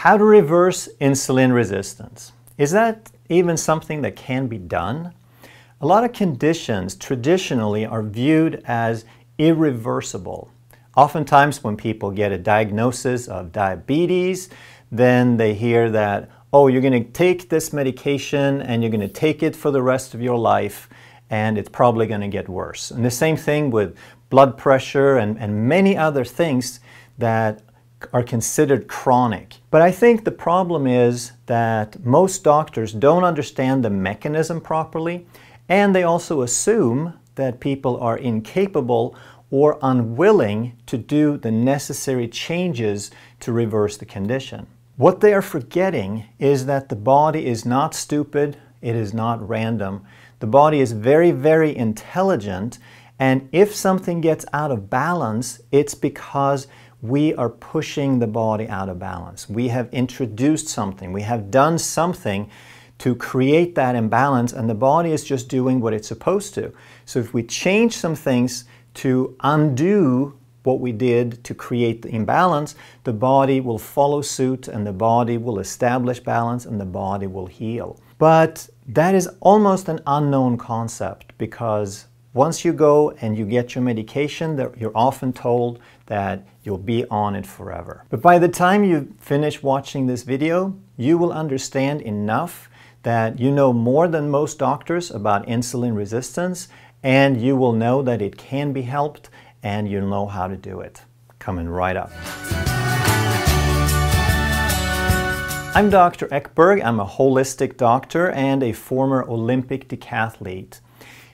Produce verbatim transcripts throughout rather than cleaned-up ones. How to reverse insulin resistance. Is that even something that can be done? A lot of conditions traditionally are viewed as irreversible. Oftentimes when people get a diagnosis of diabetes, then they hear that, oh, you're going to take this medication and you're going to take it for the rest of your life and it's probably going to get worse. And the same thing with blood pressure and, and many other things that are considered chronic. But I think the problem is that most doctors don't understand the mechanism properly, and they also assume that people are incapable or unwilling to do the necessary changes to reverse the condition. What they are forgetting is that the body is not stupid, it is not random. The body is very, very intelligent, and if something gets out of balance, it's because we are pushing the body out of balance. We have introduced something. We have done something to create that imbalance, and the body is just doing what it's supposed to. So if we change some things to undo what we did to create the imbalance, the body will follow suit, and the body will establish balance, and the body will heal. But that is almost an unknown concept, because once you go and you get your medication, you're often told that you'll be on it forever. But by the time you finish watching this video, you will understand enough that you know more than most doctors about insulin resistance, and you will know that it can be helped, and you'll know how to do it. Coming right up. I'm Doctor Ekberg. I'm a holistic doctor and a former Olympic decathlete.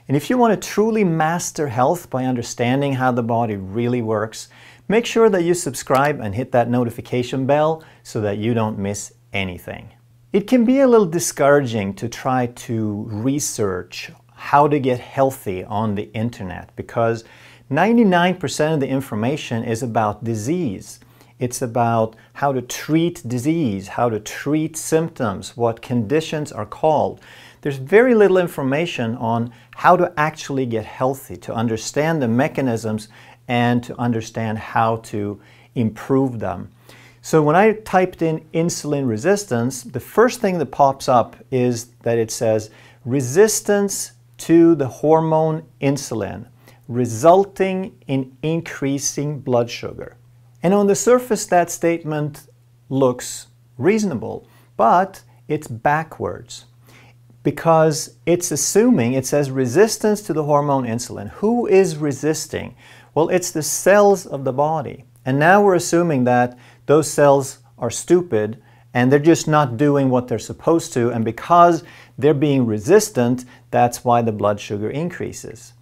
And if you want to truly master health by understanding how the body really works, make sure that you subscribe and hit that notification bell so that you don't miss anything. It can be a little discouraging to try to research how to get healthy on the internet, because ninety-nine percent of the information is about disease. It's about how to treat disease, how to treat symptoms, what conditions are called. There's very little information on how to actually get healthy, to understand the mechanisms and to understand how to improve them. So when I typed in insulin resistance, the first thing that pops up is that it says resistance to the hormone insulin, resulting in increasing blood sugar. And on the surface, that statement looks reasonable, but it's backwards, because it's assuming, it says resistance to the hormone insulin. Who is resisting? Well, it's the cells of the body. And now we're assuming that those cells are stupid and they're just not doing what they're supposed to, and because they're being resistant, that's why the blood sugar increases.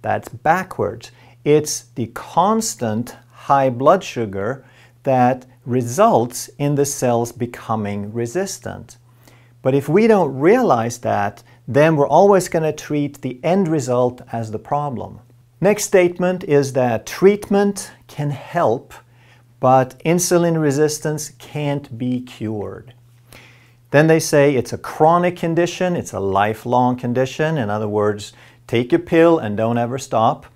That's backwards. It's the constant high blood sugar that results in the cells becoming resistant. But if we don't realize that, then we're always going to treat the end result as the problem. Next statement is that treatment can help, but insulin resistance can't be cured. Then they say it's a chronic condition, it's a lifelong condition. In other words, take your pill and don't ever stop.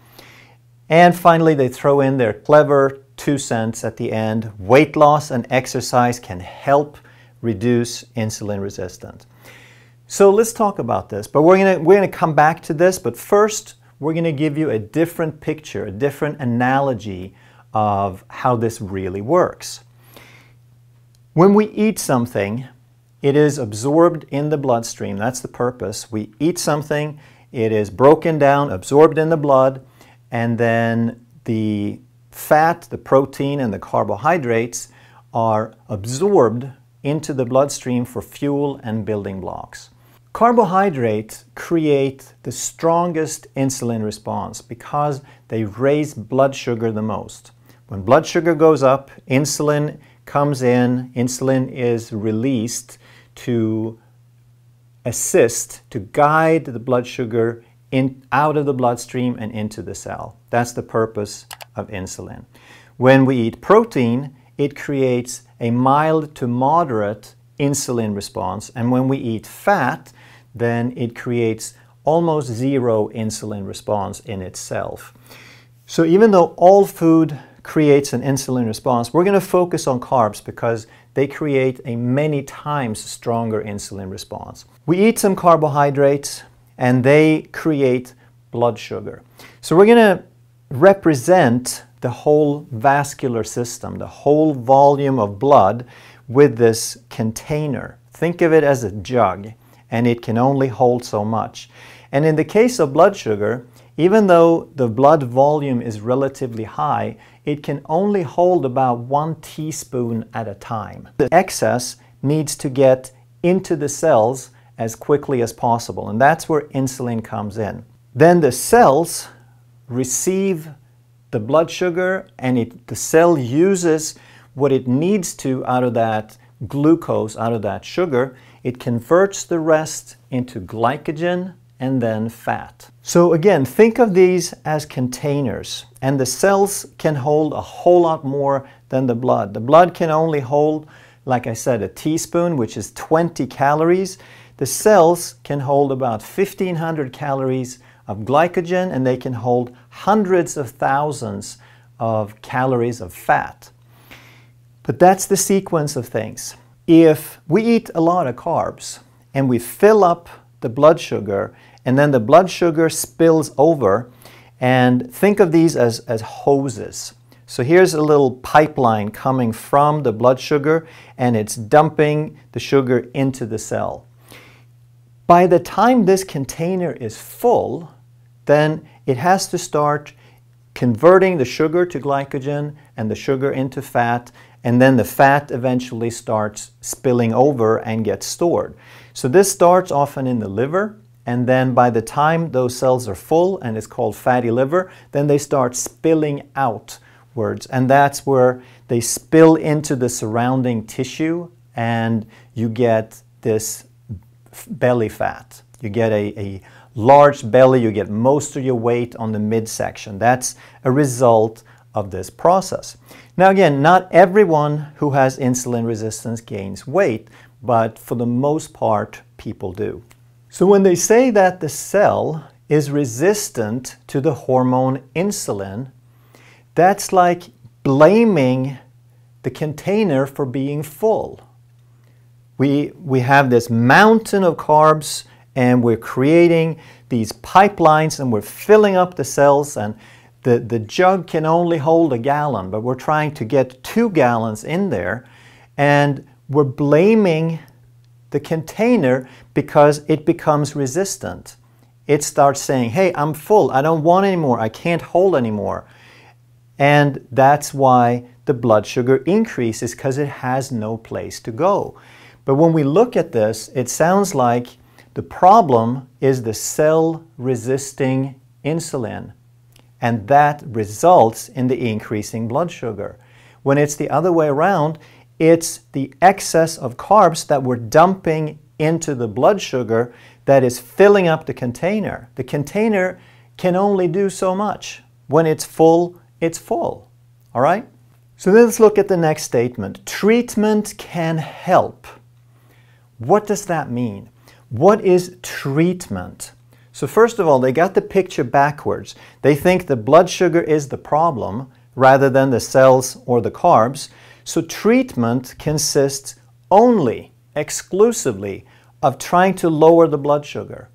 And finally, they throw in their clever two cents at the end. Weight loss and exercise can help reduce insulin resistance. So let's talk about this, but we're gonna, we're gonna come back to this, but first we're gonna give you a different picture, a different analogy of how this really works. When we eat something, it is absorbed in the bloodstream. That's the purpose. We eat something, it is broken down, absorbed in the blood, and then the fat, the protein, and the carbohydrates are absorbed into the bloodstream for fuel and building blocks. Carbohydrates create the strongest insulin response because they raise blood sugar the most. When blood sugar goes up, insulin comes in, insulin is released to assist, to guide the blood sugar In, out of the bloodstream and into the cell. That's the purpose of insulin. When we eat protein, it creates a mild to moderate insulin response, and when we eat fat, then it creates almost zero insulin response in itself. So even though all food creates an insulin response, we're going to focus on carbs because they create a many times stronger insulin response. We eat some carbohydrates and they create blood sugar. So we're going to represent the whole vascular system, the whole volume of blood with this container. Think of it as a jug, and it can only hold so much. And in the case of blood sugar, even though the blood volume is relatively high, it can only hold about one teaspoon at a time. The excess needs to get into the cells as quickly as possible, and that's where insulin comes in. Then the cells receive the blood sugar, and it, the cell uses what it needs to out of that glucose, out of that sugar. It converts the rest into glycogen and then fat. So again, think of these as containers, and the cells can hold a whole lot more than the blood. The blood can only hold, like I said, a teaspoon, which is twenty calories. The cells can hold about fifteen hundred calories of glycogen, and they can hold hundreds of thousands of calories of fat. But that's the sequence of things. If we eat a lot of carbs and we fill up the blood sugar, and then the blood sugar spills over, and think of these as, as hoses. So here's a little pipeline coming from the blood sugar, and it's dumping the sugar into the cell. By the time this container is full, then it has to start converting the sugar to glycogen and the sugar into fat, and then the fat eventually starts spilling over and gets stored. So this starts often in the liver, and then by the time those cells are full, and it's called fatty liver, then they start spilling outwards, and that's where they spill into the surrounding tissue, and you get this belly fat. You get a, a large belly, you get most of your weight on the midsection. That's a result of this process. Now again, not everyone who has insulin resistance gains weight, but for the most part, people do. So when they say that the cell is resistant to the hormone insulin, that's like blaming the container for being full. We, we have this mountain of carbs, and we're creating these pipelines, and we're filling up the cells, and the, the jug can only hold a gallon, but we're trying to get two gallons in there, and we're blaming the container because it becomes resistant. It starts saying, hey, I'm full, I don't want anymore, I can't hold anymore. And that's why the blood sugar increases, because it has no place to go. But when we look at this, it sounds like the problem is the cell resisting insulin, and that results in the increasing blood sugar. When it's the other way around, it's the excess of carbs that we're dumping into the blood sugar that is filling up the container. The container can only do so much. When it's full, it's full. All right? So let's look at the next statement. Treatment can help. What does that mean? What is treatment? So first of all, they got the picture backwards. They think the blood sugar is the problem rather than the cells or the carbs. So treatment consists only, exclusively, of trying to lower the blood sugar.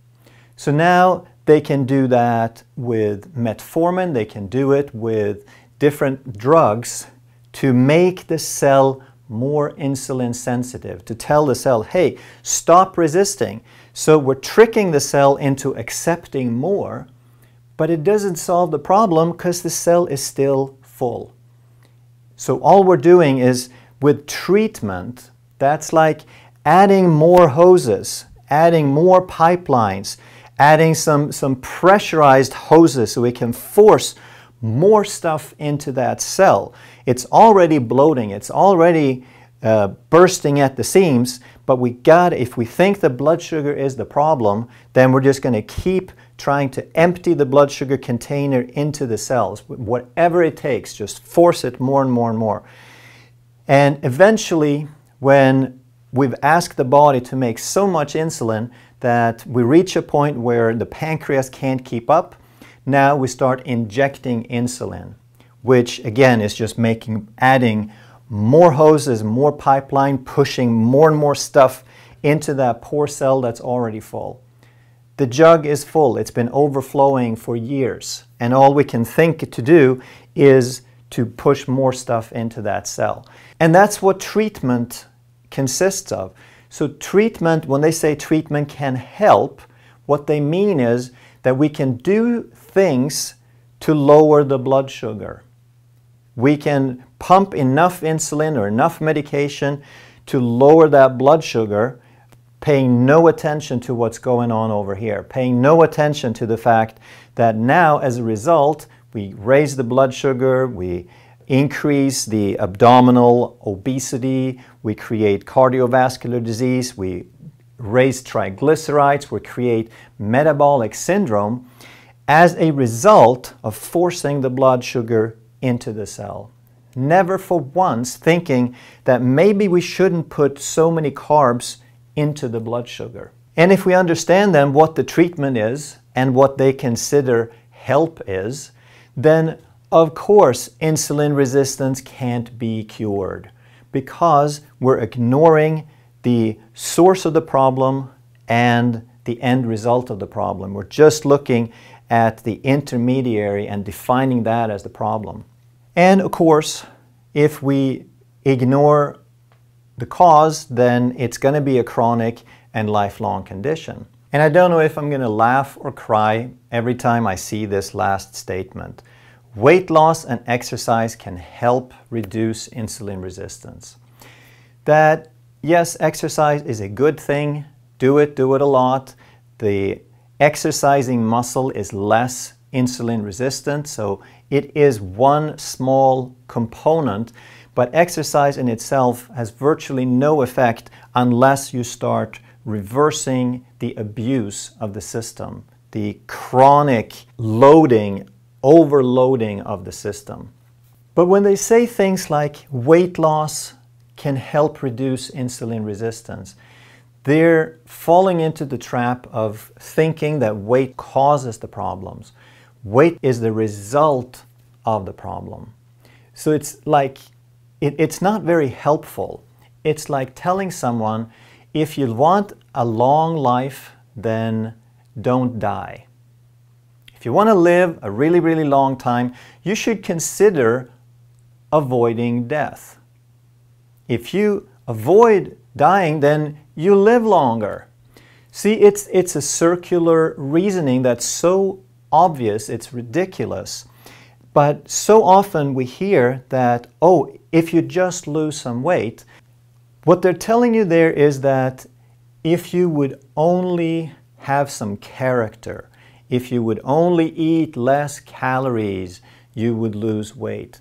So now they can do that with metformin, they can do it with different drugs to make the cell more insulin sensitive, to tell the cell, hey, stop resisting. So we're tricking the cell into accepting more, but it doesn't solve the problem because the cell is still full. So all we're doing is, with treatment, that's like adding more hoses, adding more pipelines, adding some, some pressurized hoses so we can force more stuff into that cell. It's already bloating, it's already uh, bursting at the seams, but we got, if we think the blood sugar is the problem, then we're just going to keep trying to empty the blood sugar container into the cells. Whatever it takes, just force it more and more and more. And eventually, when we've asked the body to make so much insulin that we reach a point where the pancreas can't keep up, now we start injecting insulin, which again is just making, adding more hoses, more pipeline, pushing more and more stuff into that poor cell that's already full. The jug is full. It's been overflowing for years, and all we can think to do is to push more stuff into that cell. And that's what treatment consists of. So treatment, when they say treatment can help, what they mean is that we can do things to lower the blood sugar. We can pump enough insulin or enough medication to lower that blood sugar, paying no attention to what's going on over here, paying no attention to the fact that now, as a result, we raise the blood sugar, we increase the abdominal obesity, we create cardiovascular disease, we raise triglycerides, we create metabolic syndrome as a result of forcing the blood sugar into the cell. Never for once thinking that maybe we shouldn't put so many carbs into the blood sugar. And if we understand then what the treatment is and what they consider help is, then of course insulin resistance can't be cured, because we're ignoring the source of the problem and the end result of the problem. We're just looking at the intermediary and defining that as the problem. And of course, if we ignore the cause, then it's going to be a chronic and lifelong condition. And I don't know if I'm going to laugh or cry every time I see this last statement. Weight loss and exercise can help reduce insulin resistance. That, yes, exercise is a good thing. Do it, do it a lot. The exercising muscle is less insulin resistant, so it is one small component, but exercise in itself has virtually no effect unless you start reversing the abuse of the system, the chronic loading, overloading of the system. But when they say things like weight loss can help reduce insulin resistance, they're falling into the trap of thinking that weight causes the problems. Weight is the result of the problem. So it's like, it, it's not very helpful. It's like telling someone, if you want a long life, then don't die. If you want to live a really, really long time, you should consider avoiding death. If you avoid dying, then you live longer. See, it's, it's a circular reasoning that's so obvious, it's ridiculous. But so often we hear that, oh, if you just lose some weight, what they're telling you there is that if you would only have some character, if you would only eat less calories, you would lose weight.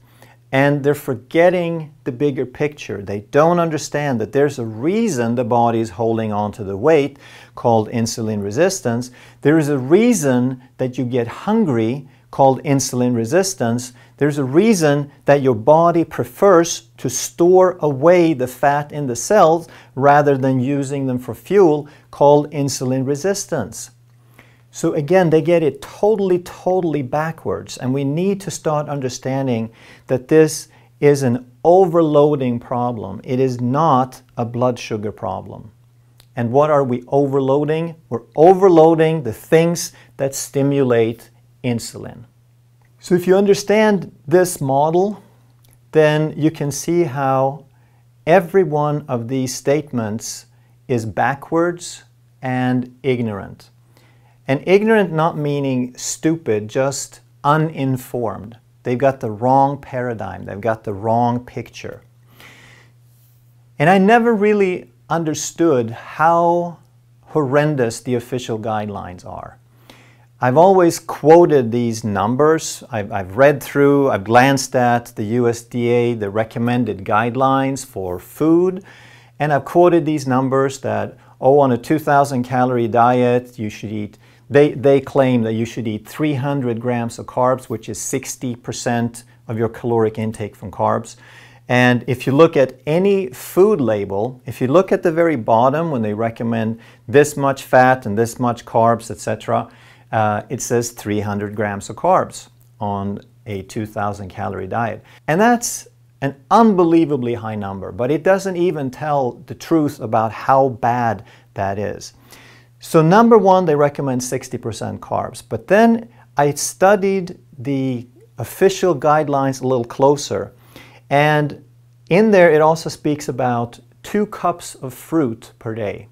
And they're forgetting the bigger picture. They don't understand that there's a reason the body is holding on to the weight called insulin resistance. There is a reason that you get hungry called insulin resistance. There's a reason that your body prefers to store away the fat in the cells rather than using them for fuel called insulin resistance. So again, they get it totally, totally backwards, and we need to start understanding that this is an overloading problem. It is not a blood sugar problem. And what are we overloading? We're overloading the things that stimulate insulin. So if you understand this model, then you can see how every one of these statements is backwards and ignorant. And ignorant not meaning stupid, just uninformed. They've got the wrong paradigm. They've got the wrong picture. And I never really understood how horrendous the official guidelines are. I've always quoted these numbers. I've, I've read through, I've glanced at the U S D A, the recommended guidelines for food, and I've quoted these numbers that, oh, on a two thousand calorie diet, you should eat They, they claim that you should eat three hundred grams of carbs, which is sixty percent of your caloric intake from carbs. And if you look at any food label, if you look at the very bottom when they recommend this much fat and this much carbs, et cetera, uh, it says three hundred grams of carbs on a two thousand calorie diet. And that's An unbelievably high number, but it doesn't even tell the truth about how bad that is. So number one, they recommend sixty percent carbs. But then I studied the official guidelines a little closer, and in there it also speaks about two cups of fruit per day,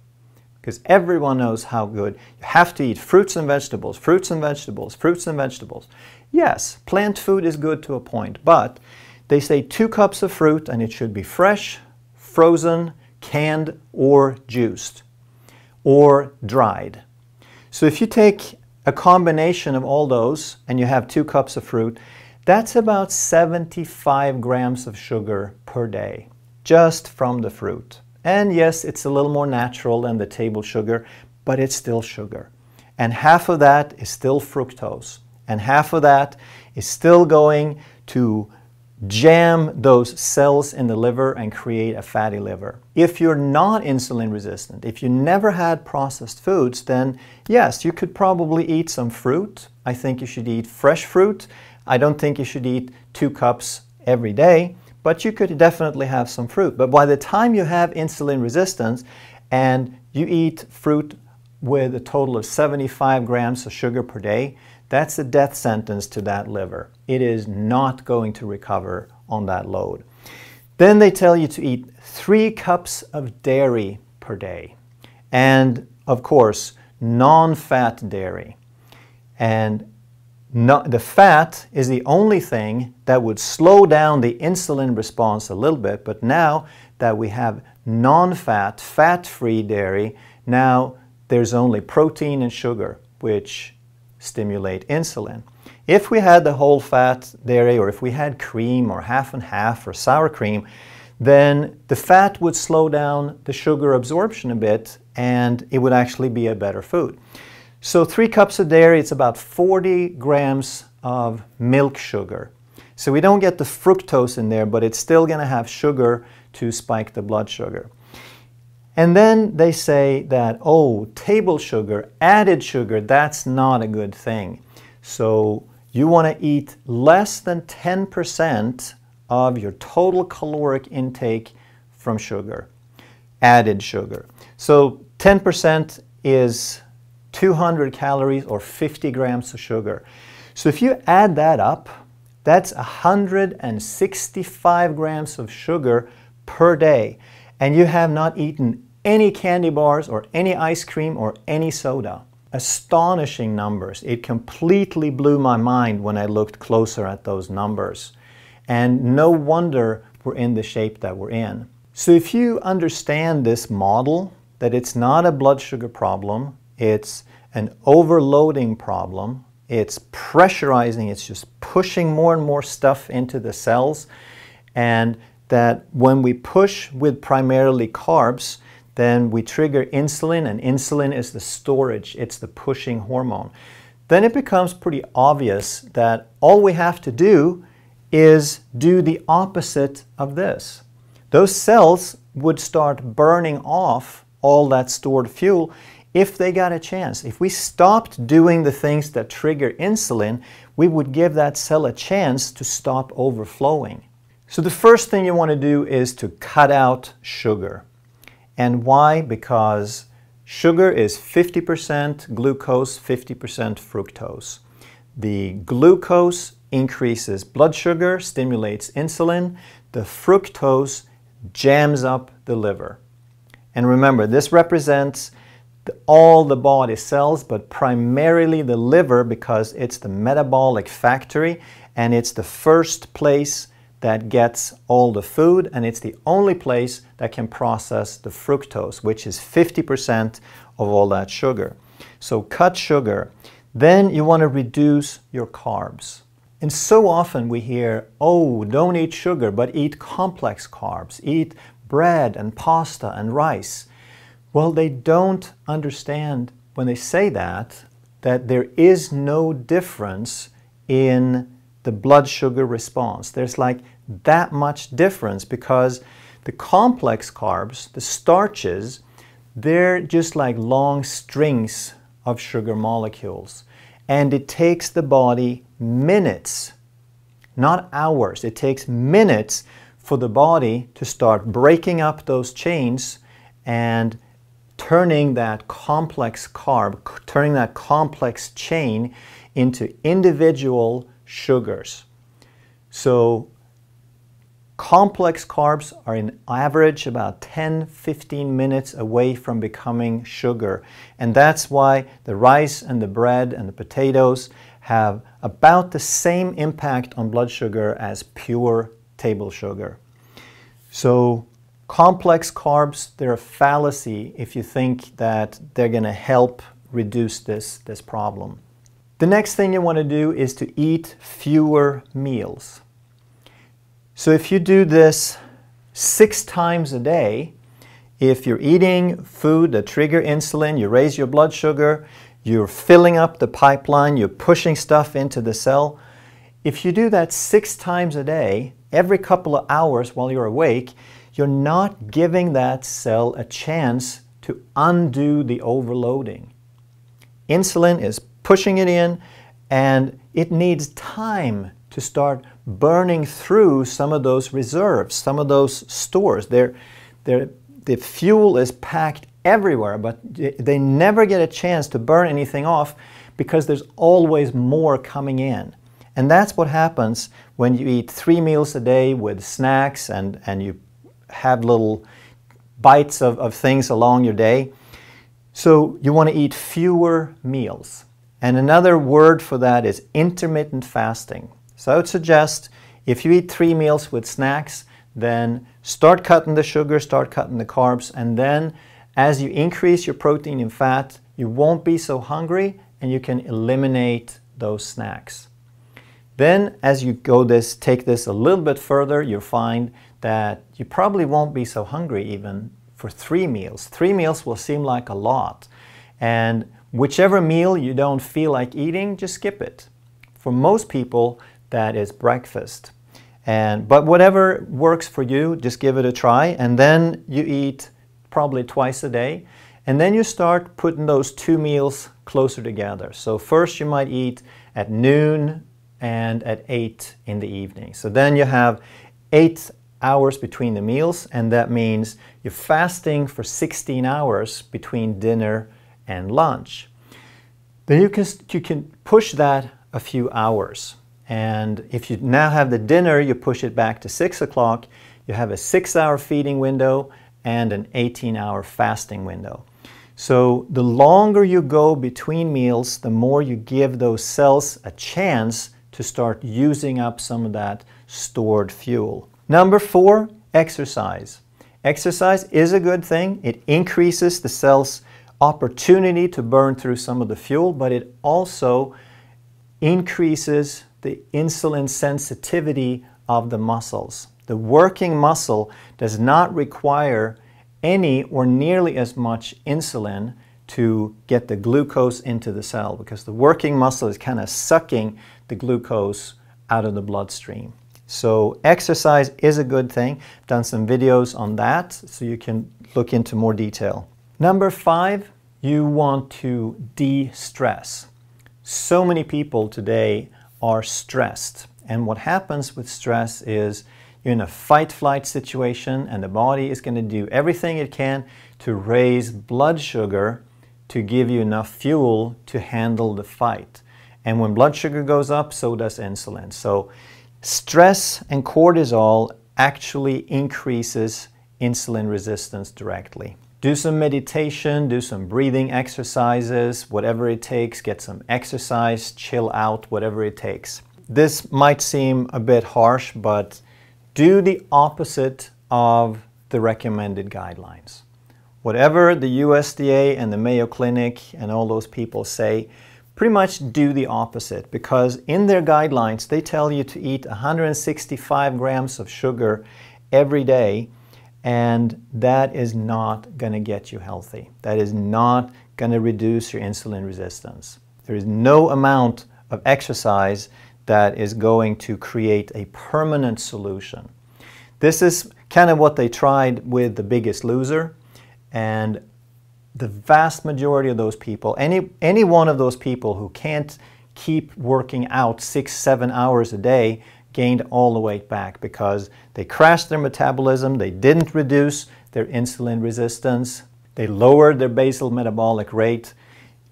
because everyone knows how good you have to eat fruits and vegetables, fruits and vegetables, fruits and vegetables. Yes, plant food is good to a point, but they say two cups of fruit, and it should be fresh, frozen, canned, or juiced, or dried. So if you take a combination of all those and you have two cups of fruit, that's about seventy-five grams of sugar per day, just from the fruit. And yes, it's a little more natural than the table sugar, but it's still sugar. And half of that is still fructose, and half of that is still going to jam those cells in the liver and create a fatty liver. If you're not insulin resistant, if you never had processed foods, then yes, you could probably eat some fruit. I think you should eat fresh fruit. I don't think you should eat two cups every day, but you could definitely have some fruit. But by the time you have insulin resistance and you eat fruit with a total of seventy-five grams of sugar per day, that's a death sentence to that liver. It is not going to recover on that load. Then they tell you to eat three cups of dairy per day. And of course, non-fat dairy. And no, the fat is the only thing that would slow down the insulin response a little bit. But now that we have non-fat, fat-free dairy, now there's only protein and sugar, which stimulate insulin. If we had the whole fat dairy, or if we had cream, or half and half, or sour cream, then the fat would slow down the sugar absorption a bit, and it would actually be a better food. So three cups of dairy, it's about forty grams of milk sugar. So we don't get the fructose in there, but it's still going to have sugar to spike the blood sugar. And then they say that, oh, table sugar, added sugar, that's not a good thing. So you want to eat less than ten percent of your total caloric intake from sugar, added sugar. So ten percent is two hundred calories or fifty grams of sugar. So if you add that up, that's one hundred sixty-five grams of sugar per day. And you have not eaten any candy bars or any ice cream or any soda. Astonishing numbers. It completely blew my mind when I looked closer at those numbers. And no wonder we're in the shape that we're in. So if you understand this model, that it's not a blood sugar problem, it's an overloading problem, it's pressurizing, it's just pushing more and more stuff into the cells, and that when we push with primarily carbs, then we trigger insulin, and insulin is the storage, it's the pushing hormone. Then it becomes pretty obvious that all we have to do is do the opposite of this. Those cells would start burning off all that stored fuel if they got a chance. If we stopped doing the things that trigger insulin, we would give that cell a chance to stop overflowing. So the first thing you want to do is to cut out sugar. And why? Because sugar is fifty percent glucose, fifty percent fructose. The glucose increases blood sugar, stimulates insulin. The fructose jams up the liver. And remember, this represents the, all the body cells, but primarily the liver, because it's the metabolic factory and it's the first place that gets all the food, and it's the only place that can process the fructose, which is fifty percent of all that sugar. So cut sugar. Then you want to reduce your carbs. And so often we hear, oh, don't eat sugar, but eat complex carbs. Eat bread and pasta and rice. Well, they don't understand when they say that, that there is no difference in the blood sugar response. There's like that much difference, because the complex carbs, the starches, they're just like long strings of sugar molecules. And it takes the body minutes, not hours, it takes minutes for the body to start breaking up those chains and turning that complex carb, turning that complex chain into individual sugars. So complex carbs are on average about ten to fifteen minutes away from becoming sugar, and that's why the rice and the bread and the potatoes have about the same impact on blood sugar as pure table sugar. So complex carbs, they're a fallacy if you think that they're going to help reduce this, this problem. The next thing you want to do is to eat fewer meals. So if you do this six times a day, if you're eating food that trigger insulin, you raise your blood sugar, you're filling up the pipeline, you're pushing stuff into the cell. If you do that six times a day, every couple of hours while you're awake, you're not giving that cell a chance to undo the overloading. Insulin is pushing it in, and it needs time to start burning through some of those reserves, some of those stores. They're, they're, the fuel is packed everywhere, but they never get a chance to burn anything off because there's always more coming in. And that's what happens when you eat three meals a day with snacks and, and you have little bites of, of things along your day. So you want to eat fewer meals. And another word for that is intermittent fasting. So I would suggest if you eat three meals with snacks, then start cutting the sugar, start cutting the carbs, and then as you increase your protein and fat, you won't be so hungry and you can eliminate those snacks. Then as you go this, take this a little bit further, you'll find that you probably won't be so hungry even for three meals. Three meals will seem like a lot, and whichever meal you don't feel like eating, just skip it. For most people, that is breakfast. And, but whatever works for you, just give it a try, and then you eat probably twice a day, and then you start putting those two meals closer together. So first you might eat at noon and at eight in the evening. So then you have eight hours between the meals, and that means you're fasting for sixteen hours between dinner and lunch. Then you can, you can push that a few hours. And if you now have the dinner, you push it back to six o'clock, you have a six hour feeding window and an eighteen hour fasting window. So the longer you go between meals, the more you give those cells a chance to start using up some of that stored fuel. Number four, exercise. Exercise is a good thing. It increases the cell's opportunity to burn through some of the fuel, but it also increases the insulin sensitivity of the muscles. The working muscle does not require any or nearly as much insulin to get the glucose into the cell because the working muscle is kind of sucking the glucose out of the bloodstream. So exercise is a good thing. I've done some videos on that so you can look into more detail. Number five, you want to de-stress. So many people today are stressed, and what happens with stress is you're in a fight-flight situation, and the body is going to do everything it can to raise blood sugar to give you enough fuel to handle the fight. And when blood sugar goes up, so does insulin. So stress and cortisol actually increases insulin resistance directly. Do some meditation, do some breathing exercises, whatever it takes. Get some exercise, chill out, whatever it takes. This might seem a bit harsh, but do the opposite of the recommended guidelines. Whatever the U S D A and the Mayo Clinic and all those people say, pretty much do the opposite, because in their guidelines they tell you to eat one hundred sixty-five grams of sugar every day, and that is not going to get you healthy. That is not going to reduce your insulin resistance. There is no amount of exercise that is going to create a permanent solution. This is kind of what they tried with The Biggest Loser, and the vast majority of those people, any, any one of those people who can't keep working out six, seven hours a day, gained all the weight back because they crashed their metabolism, they didn't reduce their insulin resistance, they lowered their basal metabolic rate,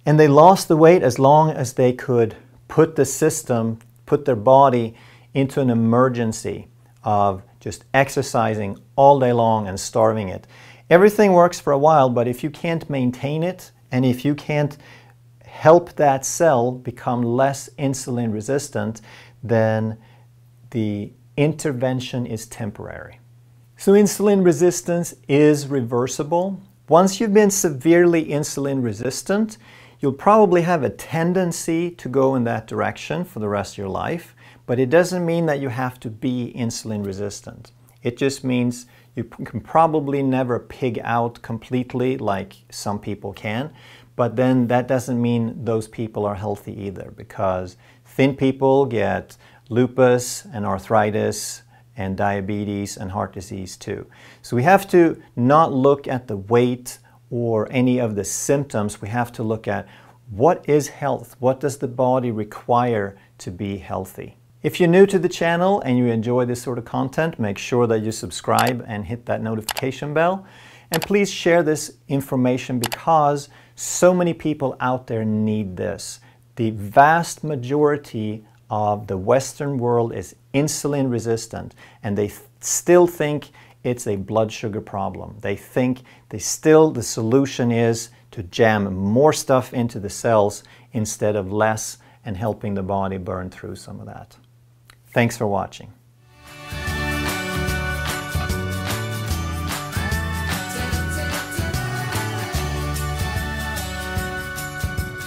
and they lost the weight as long as they could put the system, put their body into an emergency of just exercising all day long and starving it. Everything works for a while, but if you can't maintain it and if you can't help that cell become less insulin resistant, then the intervention is temporary. So insulin resistance is reversible. Once you've been severely insulin resistant, you'll probably have a tendency to go in that direction for the rest of your life, but it doesn't mean that you have to be insulin resistant. It just means you can probably never pig out completely like some people can, but then that doesn't mean those people are healthy either, because thin people get lupus and arthritis and diabetes and heart disease too. So we have to not look at the weight or any of the symptoms. We have to look at what is health? What does the body require to be healthy? If you're new to the channel and you enjoy this sort of content, make sure that you subscribe and hit that notification bell. And please share this information because so many people out there need this. The vast majority of the Western world is insulin resistant, and they th- still think it's a blood sugar problem. They think they still, the solution is to jam more stuff into the cells instead of less and helping the body burn through some of that. Thanks for watching.